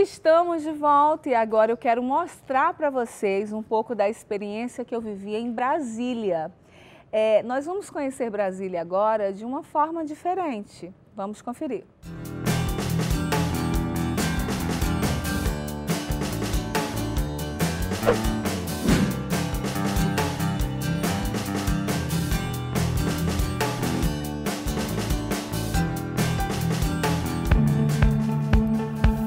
Estamos de volta e agora eu quero mostrar para vocês um pouco da experiência que eu vivi em Brasília. Nós vamos conhecer Brasília agora de uma forma diferente. Vamos conferir.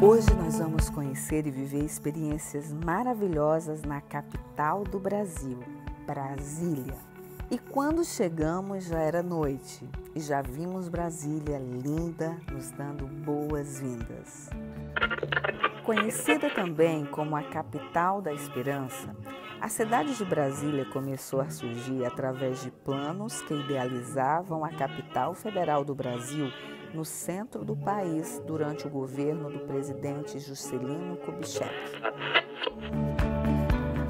Hoje nós vamos conhecer e viver experiências maravilhosas na capital do Brasil, Brasília. E quando chegamos já era noite e já vimos Brasília linda nos dando boas-vindas. Conhecida também como a capital da esperança, a cidade de Brasília começou a surgir através de planos que idealizavam a capital federal do Brasil no centro do país durante o governo do presidente Juscelino Kubitschek.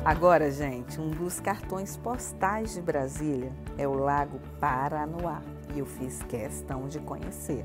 Agora, gente, um dos cartões postais de Brasília é o Lago Paranoá e eu fiz questão de conhecer.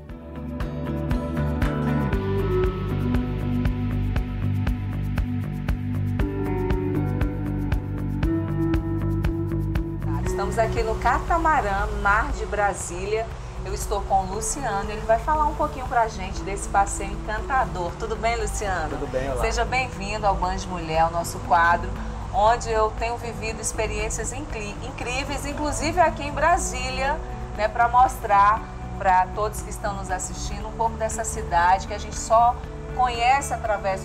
Estamos aqui no Catamarã, Mar de Brasília. Eu estou com o Luciano, ele vai falar um pouquinho pra gente desse passeio encantador. Tudo bem, Luciano? Tudo bem, olá. Seja bem-vindo ao Band Mulher, ao nosso quadro, onde eu tenho vivido experiências incríveis, inclusive aqui em Brasília, né, para mostrar para todos que estão nos assistindo um pouco dessa cidade que a gente só conhece através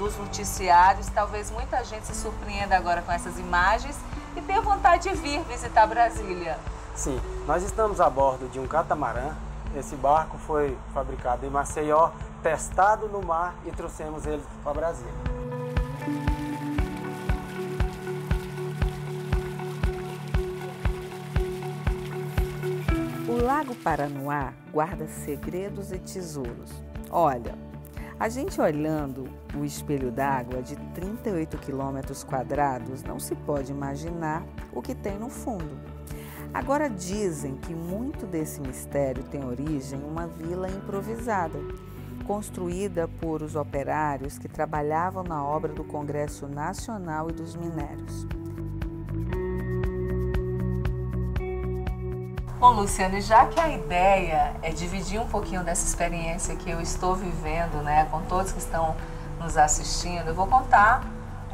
dos noticiários. Talvez muita gente se surpreenda agora com essas imagens e tenha vontade de vir visitar Brasília. Sim, nós estamos a bordo de um catamarã. Esse barco foi fabricado em Maceió, testado no mar e trouxemos ele para Brasília. O Lago Paranoá guarda segredos e tesouros. Olha, a gente olhando o espelho d'água de 38 km², não se pode imaginar o que tem no fundo. Agora dizem que muito desse mistério tem origem em uma vila improvisada, construída por os operários que trabalhavam na obra do Congresso Nacional e dos Minérios. Bom, Luciano, já que a ideia é dividir um pouquinho dessa experiência que eu estou vivendo, né, com todos que estão nos assistindo, eu vou contar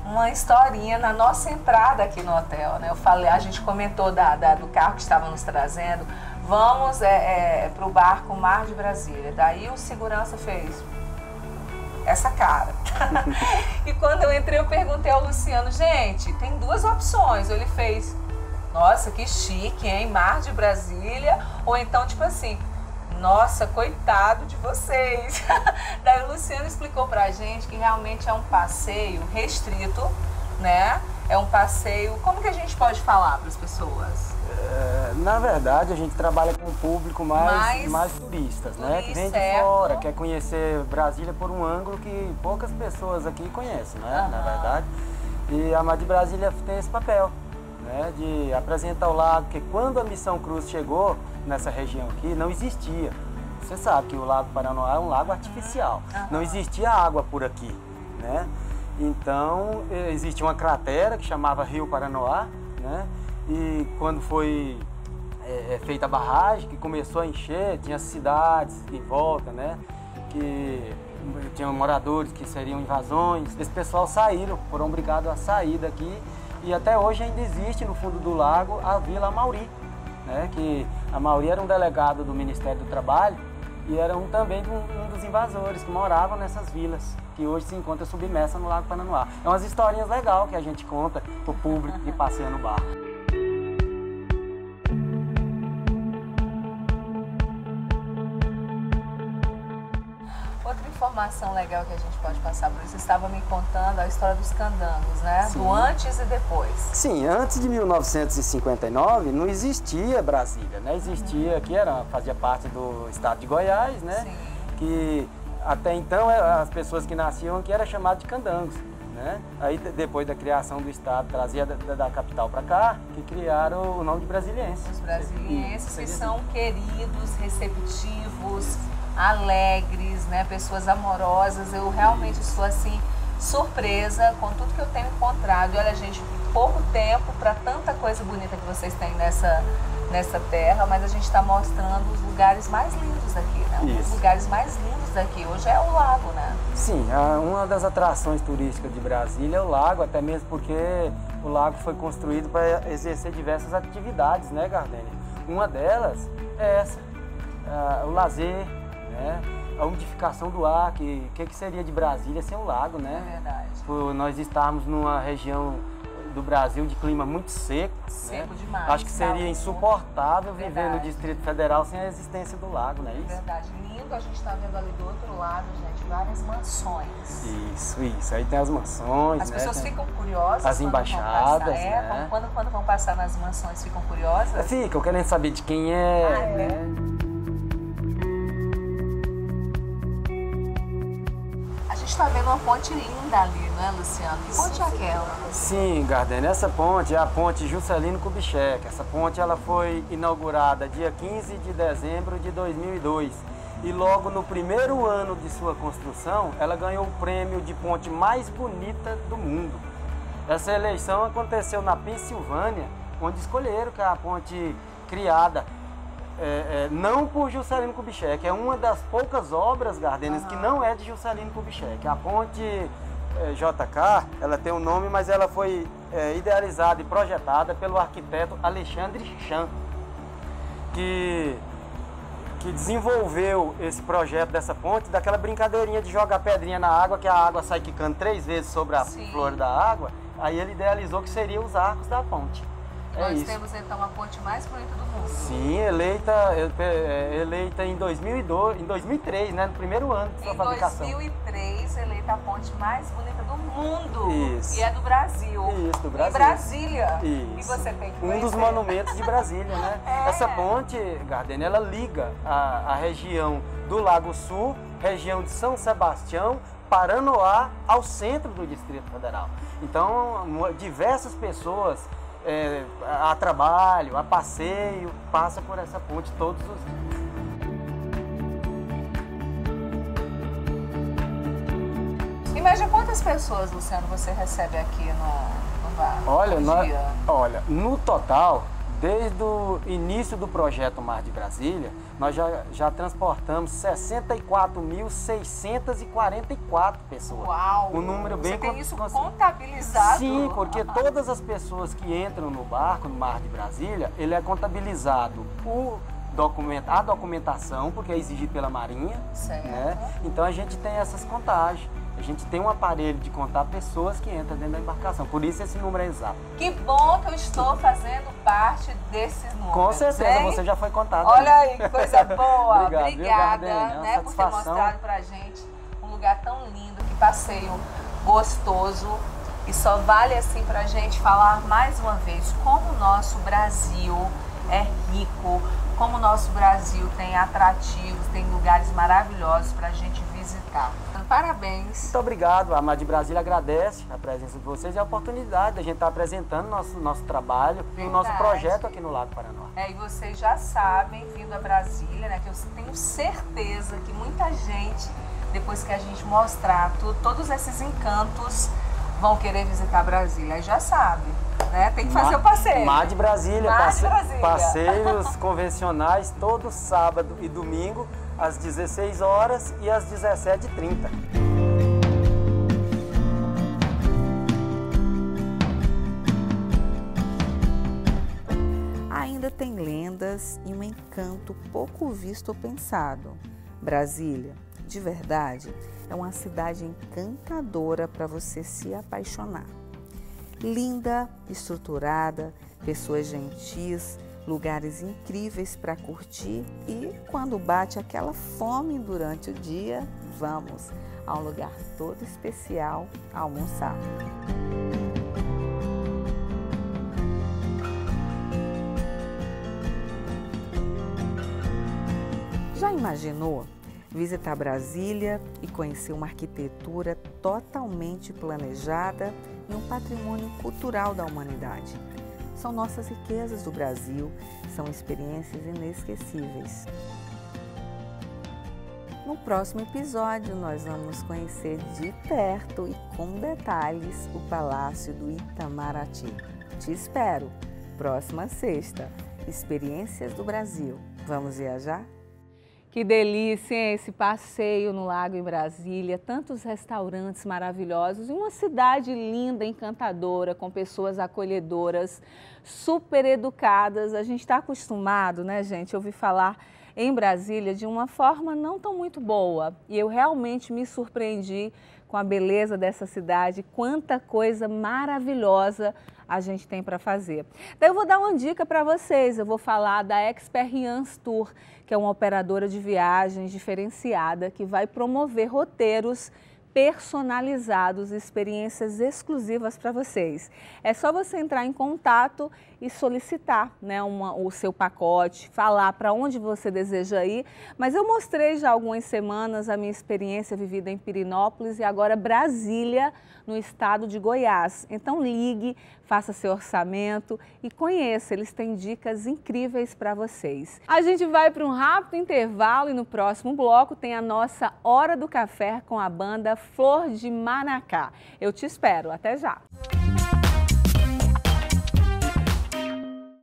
uma historinha na nossa entrada aqui no hotel, né? Eu falei, a gente comentou do carro que estava nos trazendo, vamos para o barco Mar de Brasília. Daí o segurança fez essa cara. E quando eu entrei, eu perguntei ao Luciano, gente, tem duas opções. Ele fez, nossa, que chique, hein? Mar de Brasília. Ou então, tipo assim, nossa, coitado de vocês. Daí o Luciano explicou pra gente que realmente é um passeio restrito, né? É um passeio... Como que a gente pode falar para as pessoas? Na verdade, a gente trabalha com um público mais turistas, né? Que vem de fora, quer conhecer Brasília por um ângulo que poucas pessoas aqui conhecem, né? Uhum. Na verdade. E a Mar de Brasília tem esse papel, né, de apresentar o lago, que quando a Missão Cruz chegou nessa região aqui, não existia. Você sabe que o Lago Paranoá é um lago artificial, não existia água por aqui, né? Então, existe uma cratera que chamava Rio Paranoá, né? E quando foi feita a barragem, que começou a encher, tinha cidades em volta, né? Que tinham moradores que seriam invasões. Esse pessoal saíram, foram obrigados a sair daqui. E até hoje ainda existe no fundo do lago a Vila Mauri, né? Que a Mauri era um delegado do Ministério do Trabalho e era um dos invasores que moravam nessas vilas, que hoje se encontra submersa no Lago Paranoá. É umas historinhas legais que a gente conta pro público que passeia no barco. Outra informação legal que a gente pode passar, Bruno, você estava me contando a história dos candangos, né? Sim. Do antes e depois. Sim, antes de 1959 não existia Brasília, né? Existia, que fazia parte do estado de Goiás, né? Sim. Que até então as pessoas que nasciam aqui eram chamadas de candangos. né? Aí depois da criação do estado, trazia da capital para cá, que criaram o nome de Brasilienses. Os Brasilienses que são queridos, receptivos, alegres, né? Pessoas amorosas. Eu realmente estou assim surpresa com tudo que eu tenho encontrado. E olha, gente, pouco tempo para tanta coisa bonita que vocês têm nessa terra, mas a gente está mostrando os lugares mais lindos daqui, né? Um dos lugares mais lindos daqui hoje é o lago, né? Sim, uma das atrações turísticas de Brasília é o lago, até mesmo porque o lago foi construído para exercer diversas atividades, né, Gardênia? Uma delas é essa, o lazer, né? A umidificação do ar, que seria de Brasília sem o lago, né? É verdade. Por nós estarmos numa região do Brasil de clima muito seco, né? Demais. Acho que seria insuportável viver no Distrito Federal sem a existência do lago, não é isso? Verdade. Lindo, a gente está vendo ali do outro lado, gente, várias mansões. Isso. Aí tem as mansões, as pessoas ficam curiosas. As embaixadas, né? Quando vão passar nas mansões, ficam curiosas? Ficam, querendo saber de quem é, né? Está vendo uma ponte linda ali, não é, Luciano? Que ponte é aquela? Sim, Gardênia, essa ponte é a ponte Juscelino Kubitschek. Essa ponte ela foi inaugurada dia 15 de dezembro de 2002 e logo no primeiro ano de sua construção ela ganhou o prêmio de ponte mais bonita do mundo. Essa eleição aconteceu na Pensilvânia, onde escolheram que a ponte criada não por Juscelino Kubitschek, é uma das poucas obras, Gardênia, que não é de Juscelino Kubitschek. A ponte JK, ela tem um nome, mas ela foi idealizada e projetada pelo arquiteto Alexandre Chan, que desenvolveu esse projeto dessa ponte, daquela brincadeirinha de jogar pedrinha na água, que a água sai quicando 3 vezes sobre a flor da água. Aí ele idealizou que seriam os arcos da ponte. Nós temos então a ponte mais bonita do mundo. Sim, eleita em 2002, em 2003, né, no primeiro ano de sua fabricação. Em 2003, eleita a ponte mais bonita do mundo. Isso. E é do Brasil. Isso, do Brasil. Em Brasília. Isso. E você tem que conhecer. Um dos monumentos de Brasília, né? Essa ponte, Gardênia, ela liga a região do Lago Sul, região de São Sebastião, Paranoá, ao centro do Distrito Federal. Então, diversas pessoas a trabalho, a passeio, passa por essa ponte todos os dias. Imagina quantas pessoas, Luciano, você recebe aqui no bar? Olha, no total, desde o início do projeto Mar de Brasília, nós já transportamos 64.644 pessoas. Uau! Um número bem complicado. Tem isso contabilizado? Sim, porque todas as pessoas que entram no barco, no Mar de Brasília, ele é contabilizado a documentação, porque é exigido pela Marinha. Certo. Né? Então a gente tem essas contagens. A gente tem um aparelho de contar pessoas que entram dentro da embarcação, por isso esse número é exato. Que bom que eu estou fazendo parte desse número. Com certeza, você já foi contado. Olha aí, que coisa boa. Obrigada, né, por ter mostrado pra gente um lugar tão lindo, que passeio gostoso. E só vale assim pra gente falar mais uma vez como o nosso Brasil é rico, como o nosso Brasil tem atrativos, tem lugares maravilhosos pra gente visitar. Parabéns. Muito obrigado. A Mar de Brasília agradece a presença de vocês e a oportunidade de a gente estar apresentando nosso trabalho e o nosso projeto aqui no Lago Paranoá. E vocês já sabem, vindo a Brasília, né, que eu tenho certeza que muita gente, depois que a gente mostrar todos esses encantos, vão querer visitar Brasília. Aí já sabe, né? Tem que fazer o passeio. Mar de Brasília. Passeios convencionais todo sábado e domingo, às 16 horas e às 17h30. Ainda tem lendas e um encanto pouco visto ou pensado. Brasília, de verdade, é uma cidade encantadora para você se apaixonar. Linda, estruturada, pessoas gentis, lugares incríveis para curtir e, quando bate aquela fome durante o dia, vamos a um lugar todo especial almoçar. Já imaginou visitar Brasília e conhecer uma arquitetura totalmente planejada e um patrimônio cultural da humanidade. São nossas riquezas do Brasil, são experiências inesquecíveis. No próximo episódio, nós vamos conhecer de perto e com detalhes o Palácio do Itamaraty. Te espero! Próxima sexta, Experiências do Brasil. Vamos viajar? Que delícia, hein? Esse passeio no lago em Brasília, tantos restaurantes maravilhosos e uma cidade linda, encantadora, com pessoas acolhedoras, super educadas. A gente está acostumado, né, gente? Eu ouvi falar em Brasília de uma forma não tão muito boa e eu realmente me surpreendi com a beleza dessa cidade, quanta coisa maravilhosa a gente tem para fazer. Daí eu vou dar uma dica para vocês, eu vou falar da Experience Tour, que é uma operadora de viagens diferenciada que vai promover roteiros personalizados e experiências exclusivas para vocês. É só você entrar em contato e solicitar, né, o seu pacote, falar para onde você deseja ir. Mas eu mostrei já há algumas semanas a minha experiência vivida em Pirinópolis e agora Brasília, no estado de Goiás. Então ligue, faça seu orçamento e conheça, eles têm dicas incríveis para vocês. A gente vai para um rápido intervalo e no próximo bloco tem a nossa Hora do Café com a banda Flor de Manacá. Eu te espero, até já!